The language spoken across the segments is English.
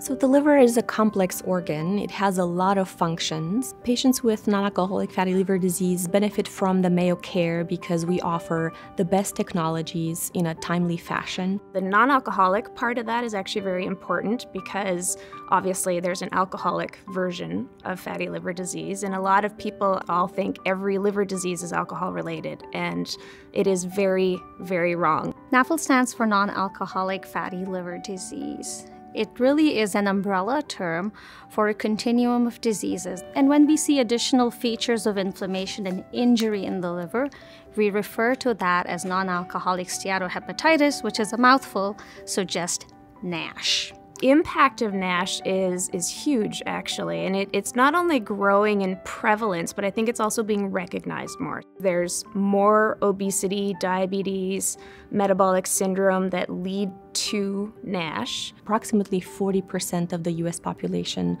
So the liver is a complex organ. It has a lot of functions. Patients with non-alcoholic fatty liver disease benefit from the Mayo care because we offer the best technologies in a timely fashion. The non-alcoholic part of that is actually very important because obviously there's an alcoholic version of fatty liver disease, and a lot of people all think every liver disease is alcohol related, and it is very, very wrong. NAFLD stands for non-alcoholic fatty liver disease. It really is an umbrella term for a continuum of diseases. And when we see additional features of inflammation and injury in the liver, we refer to that as non-alcoholic steatohepatitis, which is a mouthful, so just NASH. The impact of NASH is huge, actually, and it's not only growing in prevalence, but I think it's also being recognized more. There's more obesity, diabetes, metabolic syndrome that lead to NASH. Approximately 40% of the US population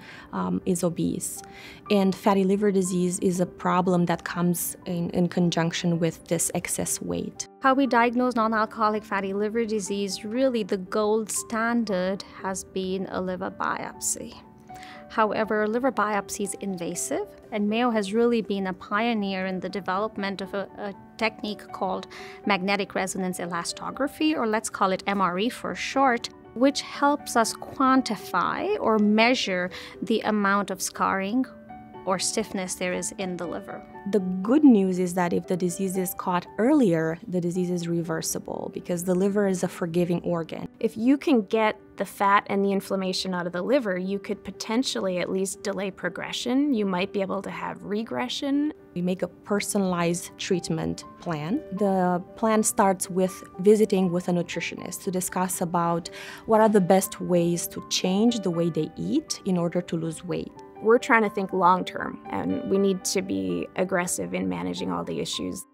is obese, and fatty liver disease is a problem that comes in conjunction with this excess weight. How we diagnose non-alcoholic fatty liver disease, really the gold standard has been a liver biopsy. However, liver biopsy is invasive, and Mayo has really been a pioneer in the development of a technique called magnetic resonance elastography, or let's call it MRE for short, which helps us quantify or measure the amount of scarring or stiffness there is in the liver. The good news is that if the disease is caught earlier, the disease is reversible because the liver is a forgiving organ. If you can get the fat and the inflammation out of the liver, you could potentially at least delay progression. You might be able to have regression. We make a personalized treatment plan. The plan starts with visiting with a nutritionist to discuss about what are the best ways to change the way they eat in order to lose weight. We're trying to think long term, and we need to be aggressive in managing all the issues.